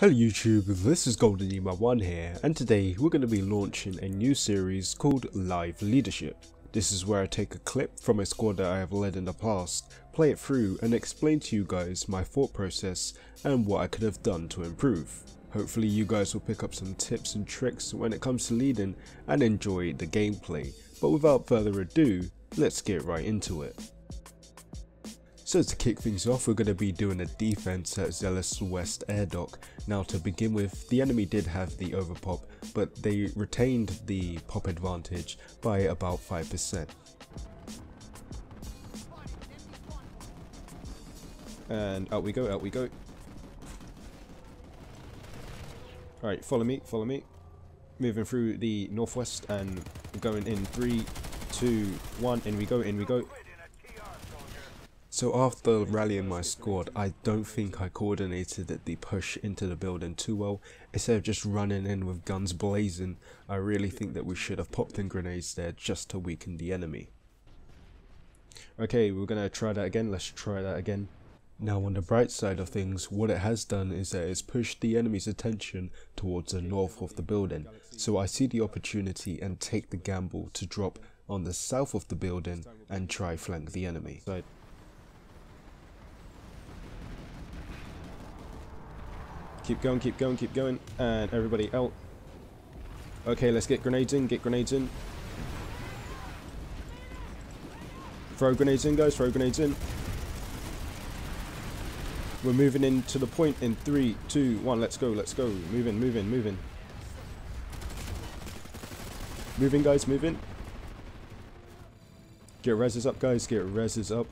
Hello YouTube, this is Goldeneman1 here, and today we're going to be launching a new series called Live Leadership. This is where I take a clip from a squad that I have led in the past, play it through and explain to you guys my thought process and what I could have done to improve. Hopefully you guys will pick up some tips and tricks when it comes to leading and enjoy the gameplay, but without further ado, let's get right into it. So to kick things off, we're going to be doing a defense at Xelas West Air Dock. Now to begin with, the enemy did have the overpop, but they retained the pop advantage by about 5%. And out we go, out we go. Alright, follow me, follow me. Moving through the northwest and going in 3, 2, 1, in we go, in we go. So after rallying my squad, I don't think I coordinated the push into the building too well. Instead of just running in with guns blazing, I really think that we should have popped in grenades there just to weaken the enemy. Okay, we're going to try that again, let's try that again. Now on the bright side of things, what it has done is that it's pushed the enemy's attention towards the north of the building. So I see the opportunity and take the gamble to drop on the south of the building and try flank the enemy. Keep going, keep going, keep going, and everybody out. Okay, let's get grenades in, get grenades in. Throw grenades in, guys, throw grenades in. We're moving in to the point in 3, 2, 1, let's go, let's go. Move in, move in, move in. Move in, guys, move in. Get reses up, guys, get reses up.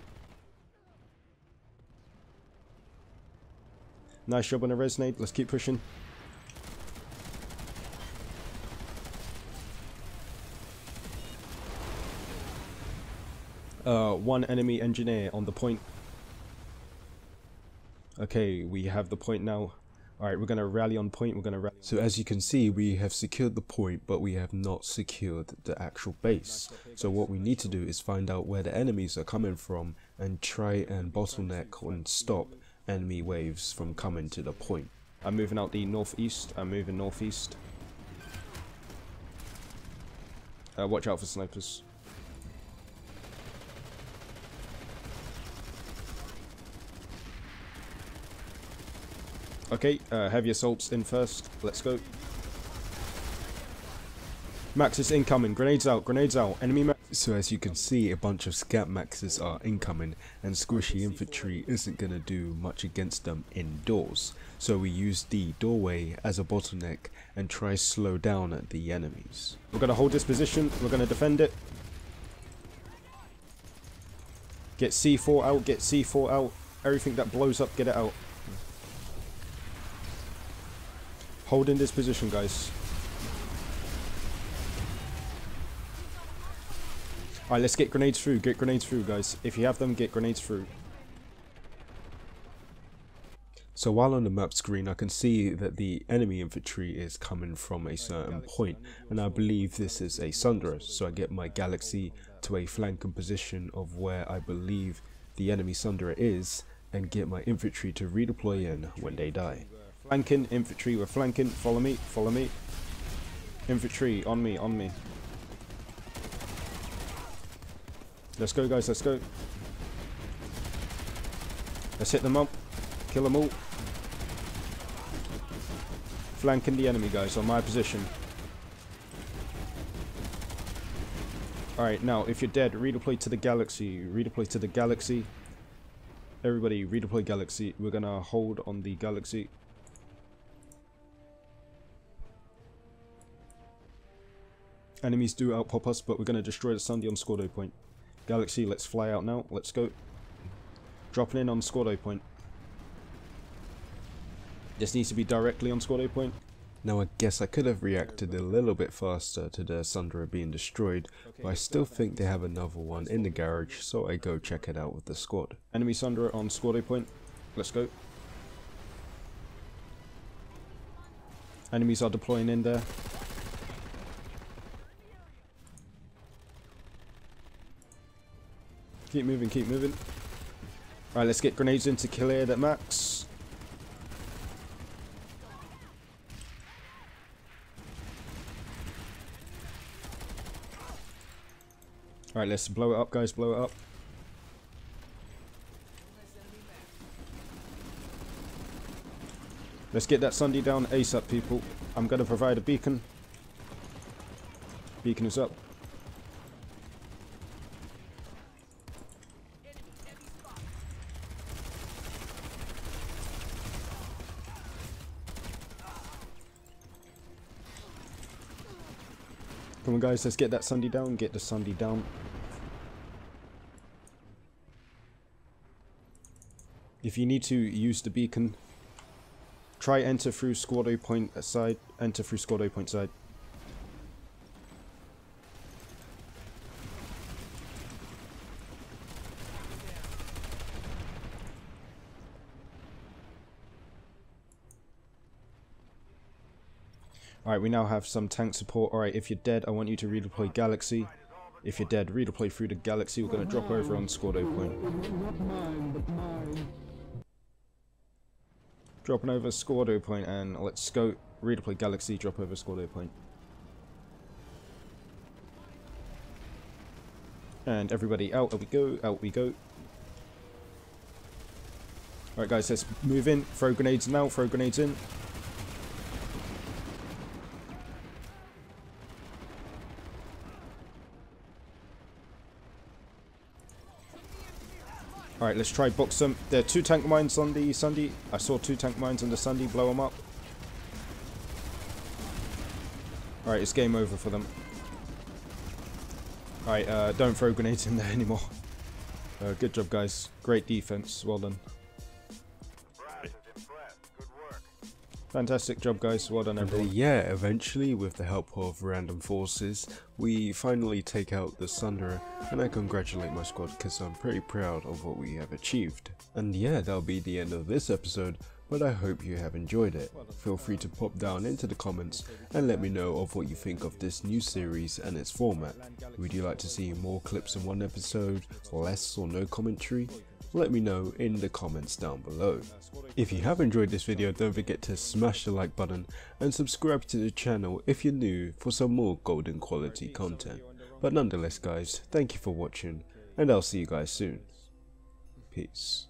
Nice job on the resonate, let's keep pushing. One enemy engineer on the point. Okay, we have the point now. Alright, we're going to rally on point, we're going to rally. So as you can see, we have secured the point, but we have not secured the actual base. So what we need to do is find out where the enemies are coming from and try and bottleneck and stop enemy waves from coming to the point. I'm moving out the northeast. I'm moving northeast. Watch out for snipers. Okay, heavy assaults in first. Let's go. Max is incoming. Grenades out. Grenades out. Enemy max. So as you can see, a bunch of scat maxes are incoming and squishy infantry isn't going to do much against them indoors. So we use the doorway as a bottleneck and try slow down at the enemies. We're going to hold this position, we're going to defend it. Get C4 out, get C4 out. Everything that blows up, get it out. Hold in this position, guys. Alright, let's get grenades through guys. If you have them, get grenades through. So while on the map screen, I can see that the enemy infantry is coming from a certain point, and I believe this is a Sunderer, so I get my Galaxy to a flank and position of where I believe the enemy Sunderer is, and get my infantry to redeploy in when they die. Flanking, infantry, we're flanking, follow me, follow me. Infantry, on me, on me. Let's go guys, let's go. Let's hit them up. Kill them all. Flanking the enemy guys on my position. Alright, now if you're dead, redeploy to the Galaxy. Redeploy to the Galaxy. Everybody redeploy Galaxy. We're gonna hold on the Galaxy. Enemies do outpop us, but we're gonna destroy the Sunday on Scordo point. Galaxy, let's fly out now. Let's go. Dropping in on Scordo point. This needs to be directly on Scordo point. Now I guess I could have reacted a little bit faster to the Sunderer being destroyed, but I still think they have another one in the garage, so I go check it out with the squad. Enemy Sunderer on Scordo point. Let's go. Enemies are deploying in there. Keep moving, keep moving. Alright, let's get grenades in to clear that max. Alright, let's blow it up, guys, blow it up. Let's get that Sunday down ASAP, people. I'm going to provide a beacon. Beacon is up. Come on, guys, let's get that Sunday down. Get the Sunday down. If you need to use the beacon, try enter through squad O point side. Enter through squad O point side. Alright, we now have some tank support. Alright, if you're dead, I want you to redeploy Galaxy. If you're dead, redeploy through the Galaxy. We're going to drop over on Scordo point. Dropping over Scordo point, and let's go redeploy Galaxy, drop over Scordo point. And everybody out, out we go, out we go. Alright guys, let's move in. Throw grenades now, throw grenades in. Alright, let's try box them. There are two tank mines on the Sunday. I saw two tank mines on the Sunday. Blow them up. Alright, it's game over for them. Alright, don't throw grenades in there anymore. Good job, guys. Great defense. Well done. Fantastic job, guys. Well done, everyone. Yeah, eventually, with the help of random forces, we finally take out the Sunderer, and I congratulate my squad because I'm pretty proud of what we have achieved. And yeah, that'll be the end of this episode, but I hope you have enjoyed it. Feel free to pop down into the comments and let me know of what you think of this new series and its format. Would you like to see more clips in one episode, less or no commentary? Let me know in the comments down below. If you have enjoyed this video, don't forget to smash the like button and subscribe to the channel if you're new for some more golden quality content. But nonetheless guys, thank you for watching and I'll see you guys soon. Peace.